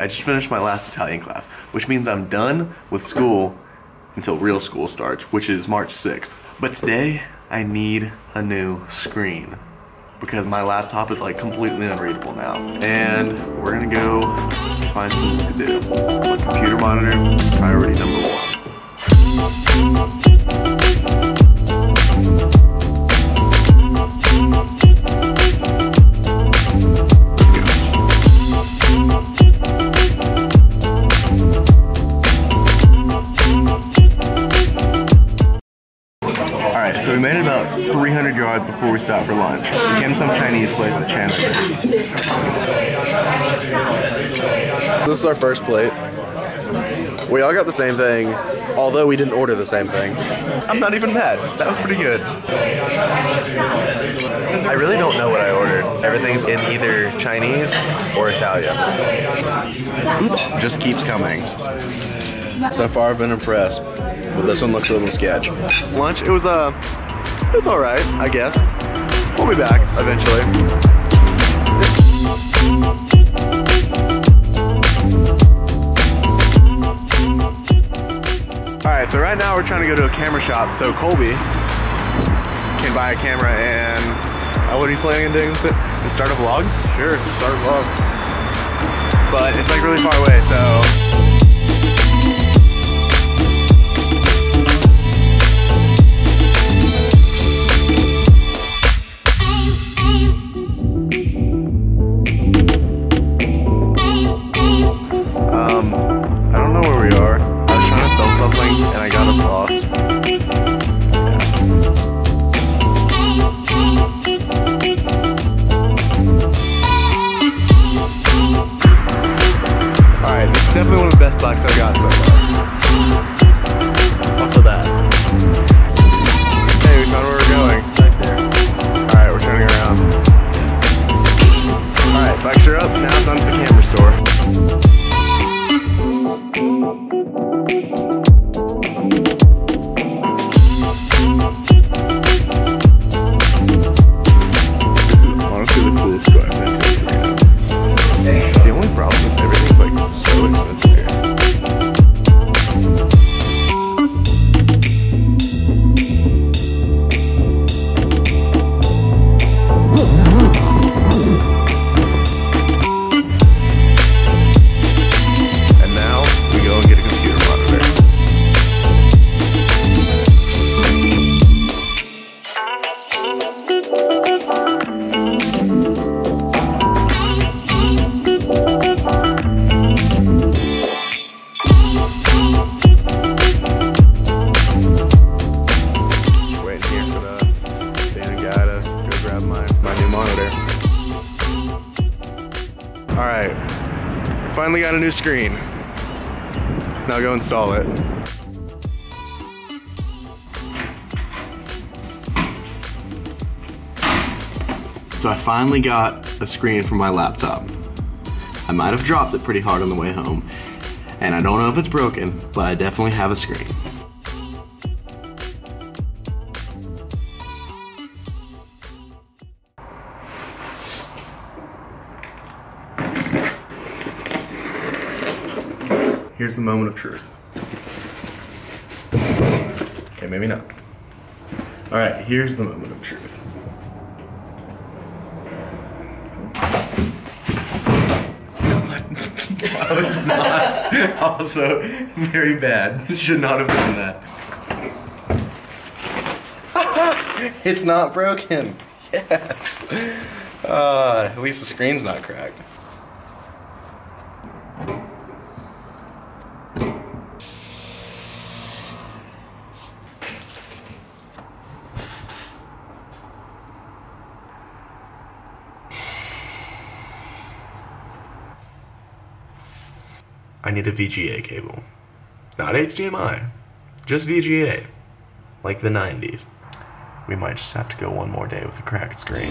I just finished my last Italian class, which means I'm done with school until real school starts, which is March 6th. But today, I need a new screen because my laptop is like completely unreadable now. And we're gonna go find something to do. My computer monitor is priority number one. So we made it about 300 yards before we stopped for lunch. We came to some Chinese place at Chandler. This is our first plate. We all got the same thing, although we didn't order the same thing. I'm not even mad. That was pretty good. I really don't know what I ordered. Everything's in either Chinese or Italian. It just keeps coming. So far, I've been impressed, but this one looks a little sketch. Lunch, it was all right, I guess. We'll be back eventually. All right, so right now we're trying to go to a camera shop, so Colby can buy a camera and what are you planning on doing with it? And start a vlog? Sure, start a vlog. But it's like really far away, so. Definitely one of the best blocks I've got so far. Also that. Hey, we found where we're going. Right there. Alright, we're turning around. Alright, bikes are up. Now it's on to the camera store. This is honestly the coolest store I've been to right now. The only problem is everything's like so expensive here. And now we go and get a computer monitor. Alright, finally got a new screen. Now go install it. So I finally got a screen for my laptop. I might have dropped it pretty hard on the way home, and I don't know if it's broken, but I definitely have a screen. Here's the moment of truth. Okay, maybe not. All right, here's the moment of truth. That was not also very bad. Should not have done that. It's not broken. Yes. At least the screen's not cracked. I need a VGA cable. Not HDMI, just VGA, like the 90s. We might just have to go one more day with a cracked screen.